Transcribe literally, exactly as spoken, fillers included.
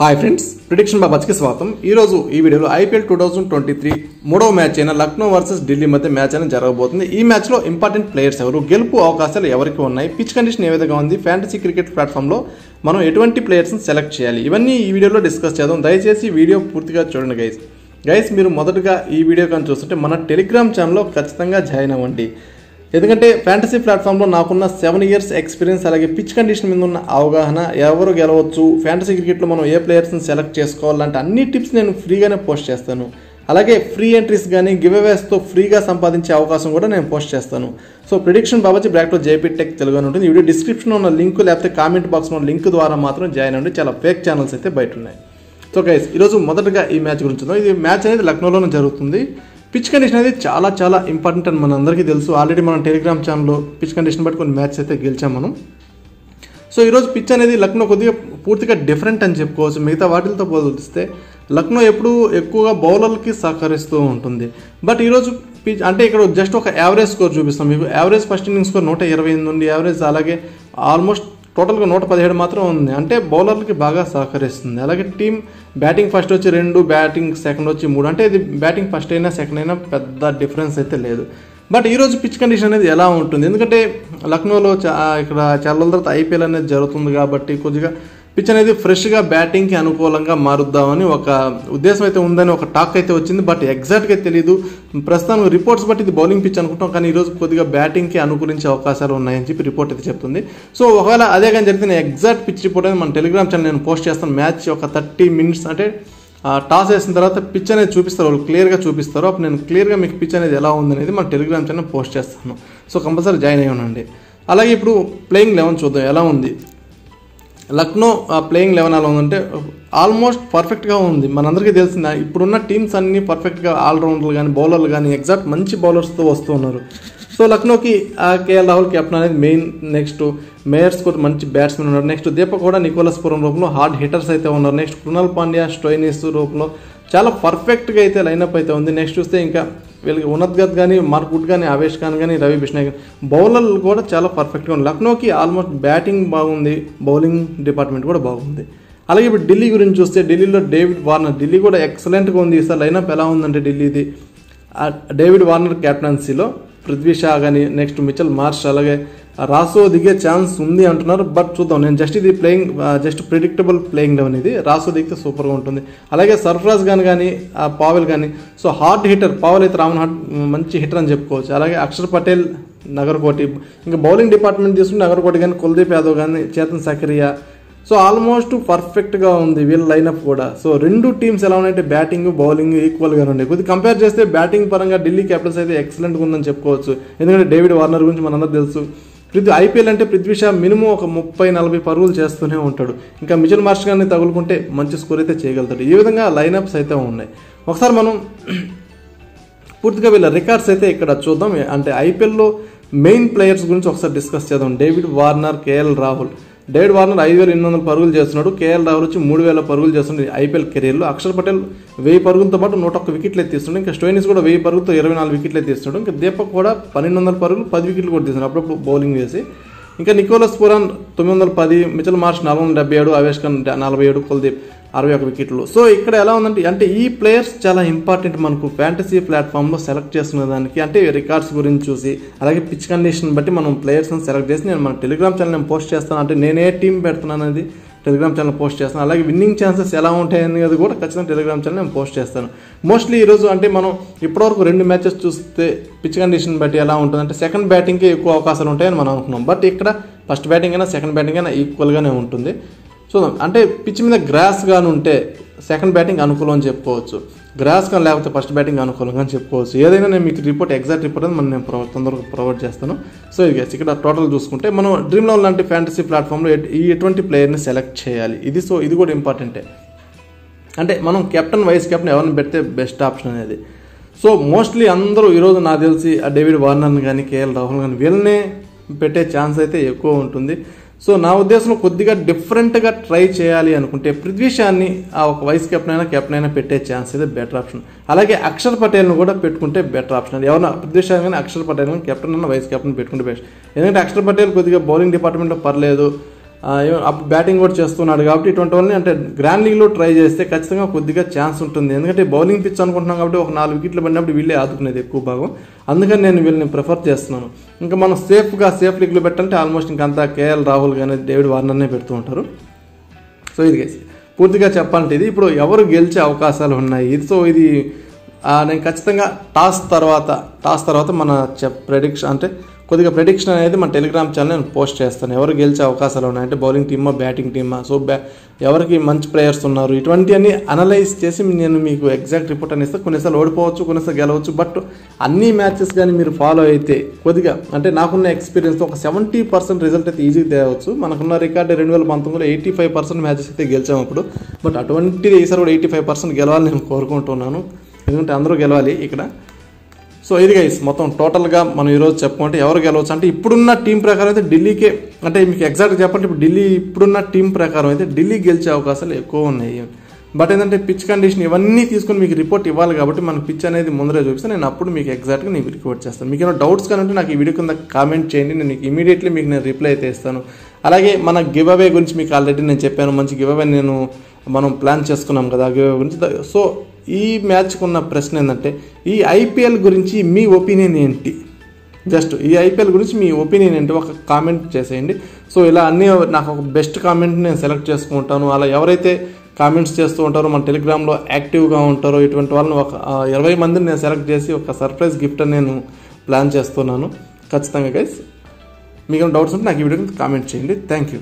Hi friends prediction Babaji की स्वागतम। ई रोजु ई video IPL twenty twenty three मूडो मैच అయిన लखनऊ वर्सेस ఢిల్లీ मध्य मैच అనేది జరగబోతుంది। ఈ మ్యాచ్ లో ఇంపార్టెంట్ ప్లేయర్స్ ఎవరు, గెలుపు అవకాశాలు ఎవరికి ఉన్నాయి, పిచ్ కండిషన్ ఏ విధంగా ఉంది, ఫ్యాంటసీ క్రికెట్ ప్లాట్‌ఫామ్ లో మనం ఎటువంటి ప్లేయర్స్ ని సెలెక్ట్ చేయాలి, ఇవన్నీ ఈ వీడియోలో డిస్కస్ చేద్దాం। దయచేసి వీడియో పూర్తిగా చూడండి గైస్। గైస్ మీరు మొదటగా ఈ వీడియో కన్ చూస్తుంటే మన టెలిగ్రామ్ ఛానల్లో ఖచ్చితంగా జాయిన్ అవ్వండి। ఎందుకంటే ఫ్యాంటసీ ప్లాట్‌ఫామ్‌లో నాకున్న సెవెన్ ఇయర్స్ ఎక్స్‌పీరియన్స్, అలాగే పిచ్ కండిషన్ మీద ఉన్న అవగాహన, ఎవరు గెలవచ్చు, ఫ్యాంటసీ క్రికెట్లో మనం ఏ ప్లేయర్స్‌ని సెలెక్ట్ చేసుకోవాలంటే అన్ని టిప్స్ నేను ఫ్రీగానే పోస్ట్ చేస్తాను। అలాగే ఫ్రీ ఎంట్రీస్ కానీ గివ్ అవేస్తో ఫ్రీగా సంపాదించే అవకాశం కూడా నేను పోస్ట్ చేస్తాను। సో ప్రిడిక్షన్ బాబాజీ బ్రాకెట్లో జేపీ టెక్ తెలుగు అని ఉంటుంది। ఈ వీడియో డిస్క్రిప్షన్లో ఉన్న లింక్ లేకపోతే కామెంట్ బాక్స్లో ఉన్న లింక్ ద్వారా మాత్రం జాయిన్ అవ్వండి। చాలా ఫేక్ ఛానల్స్ అయితే బయట ఉన్నాయి। సో గైస్ ఈరోజు మొదటగా ఈ మ్యాచ్ గురించి చూద్దాం। ఇది మ్యాచ్ అనేది లక్నోలోనే జరుగుతుంది। పిచ్ కండిషన్ అనేది చాలా చాలా ఇంపార్టెంట్ అని మన అందరికీ తెలుసు। ఆల్రెడీ మనం టెలిగ్రామ్ ఛానల్లో పిచ్ కండిషన్ బట్టి కొన్ని మ్యాచెస్ అయితే గెలిచాం మనం। సో ఈరోజు పిచ్ అనేది లక్నో కొద్దిగా పూర్తిగా డిఫరెంట్ అని చెప్పుకోవచ్చు। మిగతా వాటితో పోలిస్తే లక్నో ఎప్పుడు ఎక్కువగా బౌలర్లకి సహకరిస్తూ ఉంటుంది। బట్ ఈరోజు పిచ్ అంటే ఇక్కడ జస్ట్ ఒక యావరేజ్ స్కోర్ చూపిస్తాం మీకు। యావరేజ్ ఫస్ట్ ఇన్నింగ్స్ స్కోర్ నూట ఇరవై ఎనిమిది ఉంది యావరేజ్, అలాగే ఆల్మోస్ట్ టోటల్గా నూట పదిహేడు మాత్రం ఉంది, అంటే బౌలర్లకి బాగా సహకరిస్తుంది। అలాగే టీం బ్యాటింగ్ ఫస్ట్ వచ్చి రెండు, బ్యాటింగ్ సెకండ్ వచ్చి మూడు, అంటే ఇది బ్యాటింగ్ ఫస్ట్ అయినా సెకండ్ అయినా పెద్ద డిఫరెన్స్ అయితే లేదు। బట్ ఈరోజు పిచ్ కండిషన్ అనేది ఎలా ఉంటుంది, ఎందుకంటే లక్నోలో చా ఇక్కడ చాలా రోజుల తర్వాత ఐపీఎల్ అనేది జరుగుతుంది కాబట్టి కొద్దిగా పిచ్ అనేది ఫ్రెష్గా బ్యాటింగ్కి అనుకూలంగా మారుద్దామని ఒక ఉద్దేశం అయితే ఉందని ఒక టాక్ అయితే వచ్చింది। బట్ ఎగ్జాక్ట్గా తెలియదు, ప్రస్తుతం రిపోర్ట్స్ బట్టి ఇది బౌలింగ్ పిచ్ అనుకుంటాం, కానీ ఈరోజు కొద్దిగా బ్యాటింగ్కి అనుకూలించే అవకాశాలు ఉన్నాయని చెప్పి రిపోర్ట్ అయితే చెప్తుంది। సో ఒకవేళ అదే కానీ జరిగితే ఎగ్జాక్ట్ పిచ్ రిపోర్ట్ అనేది మన టెలిగ్రామ్ ఛానల్ నేను పోస్ట్ చేస్తాను। మ్యాచ్ ఒక థర్టీ మినిట్స్ అంటే టాస్ వేసిన తర్వాత పిచ్ అనేది చూపిస్తారు, వాళ్ళు క్లియర్గా చూపిస్తారు। అప్పుడు నేను క్లియర్గా మీకు పిచ్ అనేది ఎలా ఉందనేది మన టెలిగ్రామ్ ఛానల్ పోస్ట్ చేస్తాను, సో కంపల్సరీ జాయిన్ అయ్యి ఉండండి। అలాగే ఇప్పుడు ప్లేయింగ్ లెవెన్ చూద్దాం ఎలా ఉంది। లక్నో ప్లేయింగ్ లెవెన్ అలా ఉందంటే ఆల్మోస్ట్ పర్ఫెక్ట్గా ఉంది, మనందరికీ తెలిసిన ఇప్పుడున్న టీమ్స్ అన్నీ పర్ఫెక్ట్గా ఆల్రౌండర్లు కానీ బౌలర్లు కానీ ఎగ్జాక్ట్ మంచి బౌలర్స్తో వస్తూ ఉన్నారు। సో లక్నోకి కేఎల్ రాహుల్ కెప్టెన్ అనేది మెయిన్, నెక్స్ట్ మేయర్స్ కూడా మంచి బ్యాట్స్మెన్ ఉన్నారు, నెక్స్ట్ దీపక్ కూడా నికోలస్ పూరన్ రూపంలో హార్డ్ హిట్టర్స్ అయితే ఉన్నారు, నెక్స్ట్ కృణాల్ పాండ్యా స్టోయినిస్ రూపంలో చాలా పర్ఫెక్ట్గా అయితే లైనప్ అయితే ఉంది। నెక్స్ట్ చూస్తే ఇంకా వీళ్ళకి ఉన్నద్గత్ కానీ మార్కుడ్ కానీ అవేష్ ఖాన్ కానీ రవి బిష్ణోయ్ కానీ బౌలర్లు కూడా చాలా పర్ఫెక్ట్గా ఉంది। లక్నోకి ఆల్మోస్ట్ బ్యాటింగ్ బాగుంది, బౌలింగ్ డిపార్ట్మెంట్ కూడా బాగుంది। అలాగే ఇప్పుడు ఢిల్లీ గురించి చూస్తే ఢిల్లీలో డేవిడ్ వార్నర్, ఢిల్లీ కూడా ఎక్సలెంట్గా ఉంది ఈసారి లైనప్ ఎలా ఉందంటే ఢిల్లీది డేవిడ్ వార్నర్ క్యాప్టెన్సీలో పృథ్వీ షా కానీ నెక్స్ట్ మిచెల్ మార్ష్ అలాగే రాసో దిగే ఛాన్స్ ఉంది అంటున్నారు। బట్ చూద్దాం, నేను జస్ట్ ఇది playing just predictable playing eleven ఇది, రాసో దిగితే సూపర్గా ఉంటుంది। అలాగే సర్ఫరాజ్ ఖాన్ కానీ పావెల్ కానీ, సో హార్డ్ హిటర్ పావెల్ అయితే రావణ హార్డ్ మంచి హిటర్ అని చెప్పుకోవచ్చు। అలాగే అక్షర్ పటేల్ నగర్కోటి, ఇంకా బౌలింగ్ డిపార్ట్మెంట్ తీసుకుంటే నగర్కోటి కానీ కుల్దీప్ యాదవ్ కానీ చేతన్ సకరియా, సో ఆల్మోస్ట్ పర్ఫెక్ట్గా ఉంది వీళ్ళ లైనప్ కూడా। సో రెండు టీమ్స్ ఎలా ఉన్నాయంటే బ్యాటింగ్ బౌలింగ్ ఈక్వల్గానే ఉన్నాయి। కొద్దిగా కంపేర్ చేస్తే బ్యాటింగ్ పరంగా ఢిల్లీ క్యాపిటల్స్ అయితే ఎక్సలెంట్గా ఉందని చెప్పుకోవచ్చు, ఎందుకంటే డేవిడ్ వార్నర్ గురించి మనందరూ తెలుసు। పృథ్వీ ఐపీఎల్ అంటే పృథ్వీ షా మినిమం ఒక ముప్పై నలభై పరుగులు చేస్తూనే ఉంటాడు, ఇంకా మిచెల్ మార్ష్ కానీ తగులుకుంటే మంచి స్కోర్ అయితే చేయగలుగుతాడు। ఈ విధంగా లైనప్స్ అయితే ఉన్నాయి। ఒకసారి మనం పూర్తిగా వీళ్ళ రికార్డ్స్ అయితే ఇక్కడ చూద్దాం, అంటే ఐపీఎల్లో మెయిన్ ప్లేయర్స్ గురించి ఒకసారి డిస్కస్ చేద్దాం। David Warner, KL Rahul, David Warner ఐదు వేల ఎనిమిది వందల పరుగులు చేస్తున్నాడు, కేఎల్ రాహుల్ వచ్చి మూడు వేల పరుగులు చేస్తున్నాడు ఐపీఎల్ కెరీర్లో, అక్షర్ పటేల్ వెయ్యి పరుగులతో పాటు నూట ఒక్క వికెట్లు తీస్తున్నాడు, ఇంకా స్టోయినిస్ కూడా వెయ్యి పరుగులతో ఇరవై నాలుగు వికెట్లు తీస్తున్నాడు, ఇంకా దీపక్ కూడా పన్నెండు వందల పరుగులు పది వికెట్లు కూడా తీస్తున్నాడు అప్పుడప్పుడు బౌలింగ్ చేసి, ఇంకా నికోలస్ పూరన్ తొమ్మిది వందల పది, మిచెల్ మార్ష్ నాలుగు వందల డెబ్బై ఏడు, అవేష్ ఖాన్ నలభై ఏడు, కుల్దీప్ అరవై ఒక వికెట్లు। సో ఇక్కడ ఎలా ఉందంటే అంటే ఈ ప్లేయర్స్ చాలా ఇంపార్టెంట్ మనకు ఫ్యాంటసీ ప్లాట్ఫామ్లో సెలెక్ట్ చేసుకునే దానికి, అంటే రికార్డ్స్ గురించి చూసి అలాగే పిచ్ కండిషన్ బట్టి మనం ప్లేయర్స్ని సెలెక్ట్ చేసి నేను మన టెలిగ్రామ్ ఛానల్ నేను పోస్ట్ చేస్తాను, అంటే నేనే టీం పెడుతున్నాను అనేది టెలిగ్రామ్ ఛానల్ పోస్ట్ చేస్తాను, అలాగే విన్నింగ్ ఛాన్సెస్ ఎలా ఉంటాయి అనేది కూడా ఖచ్చితంగా టెలిగ్రామ్ ఛానల్ నేను పోస్ట్ చేస్తాను మోస్ట్లీ। ఈరోజు అంటే మనం ఇప్పటివరకు రెండు మ్యాచెస్ చూస్తే పిచ్ కండిషన్ బట్టి ఎలా ఉంటుంది అంటే సెకండ్ బ్యాటింగ్కి ఎక్కువ అవకాశాలు ఉంటాయని మనం అనుకున్నాం, బట్ ఇక్కడ ఫస్ట్ బ్యాటింగ్ అయినా సెకండ్ బ్యాటింగ్ అయినా ఈక్వల్గానే ఉంటుంది చూద్దాం। అంటే పిచ్ మీద గ్రాస్ కానీ ఉంటే సెకండ్ బ్యాటింగ్ అనుకూలం అని చెప్పుకోవచ్చు, గ్రాస్ కానీ లేకపోతే ఫస్ట్ బ్యాటింగ్ అనుకూలంగా అని చెప్పుకోవచ్చు। ఏదైనా నేను మీకు రిపోర్ట్ ఎగ్జాక్ట్ రిపోర్ట్ అని మనం నేను ప్రొ తొందరగా ప్రొవైడ్ చేస్తాను। సో ఇది గైస్ ఇక్కడ టోటల్ చూసుకుంటే మనం డ్రీమ్ లెవెన్ లాంటి ఫ్యాంటసీ ప్లాట్ఫామ్లో ఎటువంటి ప్లేయర్ని సెలెక్ట్ చేయాలి ఇది, సో ఇది కూడా ఇంపార్టెంటే, అంటే మనం కెప్టెన్ వైస్ కెప్టెన్ ఎవరిని పెడితే బెస్ట్ ఆప్షన్ అనేది। సో మోస్ట్లీ అందరూ ఈరోజు నాకు తెలిసి డేవిడ్ వార్నర్ని కానీ కేఎల్ రాహుల్ కానీ వీళ్ళనే పెట్టే ఛాన్స్ అయితే ఎక్కువ ఉంటుంది। సో నా ఉద్దేశంలో కొద్దిగా డిఫరెంట్గా ట్రై చేయాలి అనుకుంటే పృథ్వీ షాని ఆ ఒక వైస్ కెప్టెన్ అయినా కెప్టెన్ అయినా పెట్టే ఛాన్స్ అయితే బెటర్ ఆప్షన్, అలాగే అక్షర్ పటేల్ను కూడా పెట్టుకుంటే బెటర్ ఆప్షన్ అది, ఎవరైనా పృథ్వీ షా కానీ అక్షర్ పటేల్ కానీ కెప్టెన్ అయినా వైస్ కెప్టెన్ పెట్టుకుంటే బెస్ట్, ఎందుకంటే అక్షర్ పటేల్ కొద్దిగా బౌలింగ్ డిపార్ట్మెంట్లో పర్లేదు, బ్యాటింగ్ కూడా చేస్తున్నాడు కాబట్టి ఇటువంటి వాళ్ళని అంటే గ్రాండ్ లీగ్లో ట్రై చేస్తే ఖచ్చితంగా కొద్దిగా ఛాన్స్ ఉంటుంది. ఎందుకంటే బౌలింగ్ పిచ్ అనుకుంటున్నాం కాబట్టి ఒక నాలుగు వికెట్లు పడినప్పుడు వీళ్ళే ఆదుకునేది ఎక్కువ భాగం, అందుకని నేను వీళ్ళని ప్రిఫర్ చేస్తున్నాను. ఇంకా మనం సేఫ్గా సేఫ్ లీగ్లో పెట్టంటే ఆల్మోస్ట్ ఇంకంతా కేఎల్ రాహుల్ కానీ డేవిడ్ వార్నర్నే పెడుతూ ఉంటారు. సో ఇది పూర్తిగా చెప్పాలంటే ఇది ఇప్పుడు ఎవరు గెలిచే అవకాశాలు ఉన్నాయి ఇది. సో ఇది నేను ఖచ్చితంగా టాస్ తర్వాత టాస్ తర్వాత మన ప్రెడిక్షన్ అంటే కొద్దిగా ప్రెడిక్షన్ అనేది మన టెలిగ్రామ్ ఛానల్ నేను పోస్ట్ చేస్తాను. ఎవరు గెలిచే అవకాశాలు ఉన్నాయంటే బౌలింగ్ టీమా బ్యాటింగ్ టీమా, సో బ్యా ఎవరికి మంచి ప్లేయర్స్ ఉన్నారు, ఇటువంటి అన్ని అనలైజ్ చేసి నేను మీకు ఎగ్జాక్ట్ రిపోర్ట్ అని ఇస్తాను. కొన్నిసార్లు ఓడిపోవచ్చు, కొన్నిసార్లు గెలవచ్చు, బట్ అన్ని మ్యాచెస్ కానీ మీరు ఫాలో అయితే కొద్దిగా అంటే నాకున్న ఎక్స్పీరియన్స్తో ఒక సెవెంటీ పర్సెంట్ రిజల్ట్ అయితే ఈజీగా తేవచ్చు. మనకున్న రికార్డు రెండు వేల పంతొమ్మిదిలో ఎయిటీ ఫైవ్ పర్సెంట్ మ్యాచెస్ అయితే గెలిచాము అప్పుడు, బట్ అటువంటిది ఈసారి కూడా ఎయిటీ ఫైవ్ పర్సెంట్ గెలవాలని నేను కోరుకుంటున్నాను, ఎందుకంటే అందరూ గెలవాలి ఇక్కడ. సో ఇది గైస్ మొత్తం టోటల్గా మనం ఈరోజు చెప్పుకుంటే ఎవరు గెలవచ్చు అంటే ఇప్పుడున్న టీం ప్రకారం అయితే ఢిల్లీకే, అంటే మీకు ఎగ్జాక్ట్గా చెప్పండి ఇప్పుడు ఢిల్లీ ఇప్పుడున్న టీం ప్రకారం అయితే ఢిల్లీ గెలిచే అవకాశాలు ఎక్కువ ఉన్నాయి. బట్ ఏంటంటే పిచ్ కండిషన్ ఇవన్నీ తీసుకుని మీకు రిపోర్ట్ ఇవ్వాలి కాబట్టి మన పిచ్ అనేది ముందరే చూపిస్తాను నేను, అప్పుడు మీకు ఎగ్జాక్ట్గా నేను రిపోర్ట్ చేస్తాను. మీకు ఏమైనా డౌట్స్ కానీ నాకు ఈ వీడియో కింద కామెంట్ చేయండి, నేను ఇమీడియట్లీ మీకు నేను రిప్లై అయితే ఇస్తాను. అలాగే మన గివ్ అవే గురించి మీకు ఆల్రెడీ నేను చెప్పాను, మంచి గివ్ అవే నేను మనం ప్లాన్ చేసుకున్నాం కదా గివ్ అవే గురించి. సో ఈ మ్యాచ్కి ఉన్న ప్రశ్న ఏంటంటే ఈ ఐపీఎల్ గురించి మీ ఒపీనియన్ ఏంటి, జస్ట్ ఈ ఐపీఎల్ గురించి మీ ఒపీనియన్ ఏంటి ఒక కామెంట్ చేసేయండి. సో ఇలా అన్నీ నాకు ఒక బెస్ట్ కామెంట్ని నేను సెలెక్ట్ చేసుకుంటాను. అలా ఎవరైతే కామెంట్స్ చేస్తూ ఉంటారో మన టెలిగ్రామ్లో యాక్టివ్గా ఉంటారో ఇటువంటి వాళ్ళని ఒక ఇరవై మందిని నేను సెలెక్ట్ చేసి ఒక సర్ప్రైజ్ గిఫ్ట్ అని నేను ప్లాన్ చేస్తున్నాను. ఖచ్చితంగా గైస్ మీకు డౌట్స్ ఉంటే నాకు ఈ వీడియోకి కామెంట్ చేయండి. Thank you.